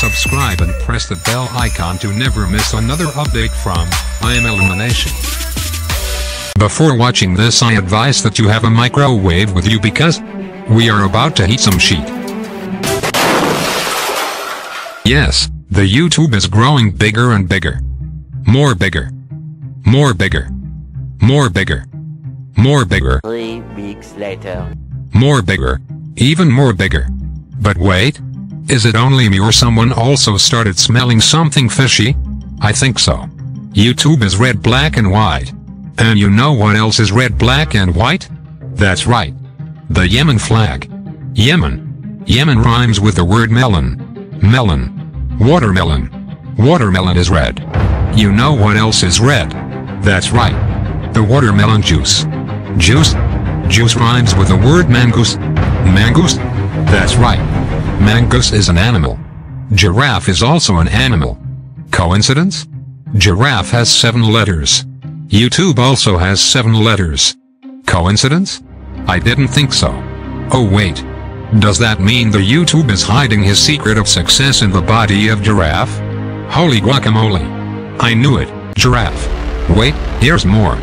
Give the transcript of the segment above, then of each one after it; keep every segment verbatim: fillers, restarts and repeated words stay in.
subscribe and press the bell icon to never miss another update from I Am Elimination. Before watching this, I advise that you have a microwave with you because we are about to heat some sheet. Yes, the YouTube is growing bigger and bigger. More bigger. More bigger. More bigger. More bigger. Three weeks later. More bigger. Even more bigger. But wait. Is it only me or someone also started smelling something fishy? I think so. YouTube is red, black and white. And you know what else is red, black and white? That's right. The Yemen flag. Yemen. Yemen rhymes with the word melon. Melon. Watermelon. Watermelon is red. You know what else is red? That's right. The watermelon juice. Juice. Juice rhymes with the word mongoose. Mongoose? That's right. Mongoose is an animal. Giraffe is also an animal. Coincidence? Giraffe has seven letters. YouTube also has seven letters. Coincidence? I didn't think so. Oh wait. Does that mean the YouTube is hiding his secret of success in the body of giraffe? Holy guacamole. I knew it, giraffe. Wait, here's more.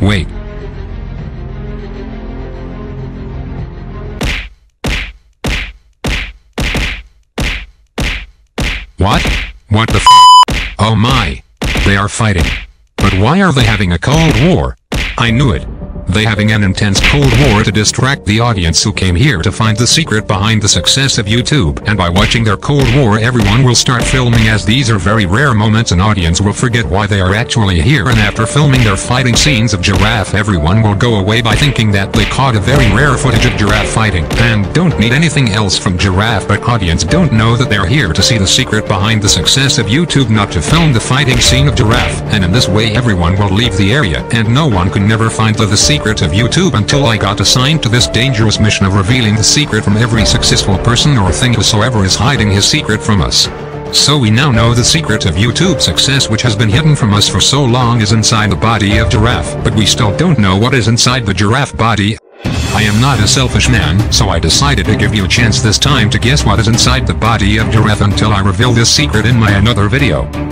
Wait. What? What the f? Oh my. They are fighting. But why are they having a cold war? I knew it. They having an intense cold war to distract the audience who came here to find the secret behind the success of YouTube. And by watching their cold war, everyone will start filming, as these are very rare moments an audience will forget why they are actually here. And after filming their fighting scenes of giraffe, everyone will go away by thinking that they caught a very rare footage of giraffe fighting and don't need anything else from giraffe. But audience don't know that they're here to see the secret behind the success of YouTube, not to film the fighting scene of giraffe. And in this way everyone will leave the area and no one can never find the, the secret of YouTube until I got assigned to this dangerous mission of revealing the secret from every successful person or thing whosoever is hiding his secret from us. So we now know the secret of YouTube success, which has been hidden from us for so long, is inside the body of giraffe, but we still don't know what is inside the giraffe body. I am not a selfish man, so I decided to give you a chance this time to guess what is inside the body of giraffe until I reveal this secret in my another video.